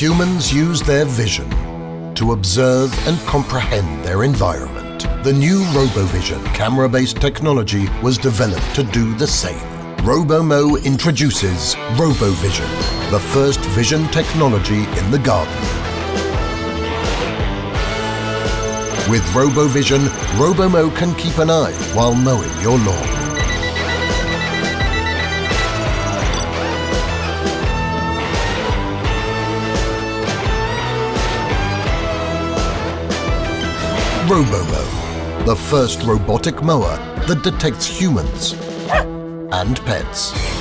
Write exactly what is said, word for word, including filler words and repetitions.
Humans use their vision to observe and comprehend their environment. The new RoboVision camera-based technology was developed to do the same. Robomow introduces RoboVision, the first vision technology in the garden. With RoboVision, Robomow can keep an eye while mowing your lawn. Robomow, the first robotic mower that detects humans and pets.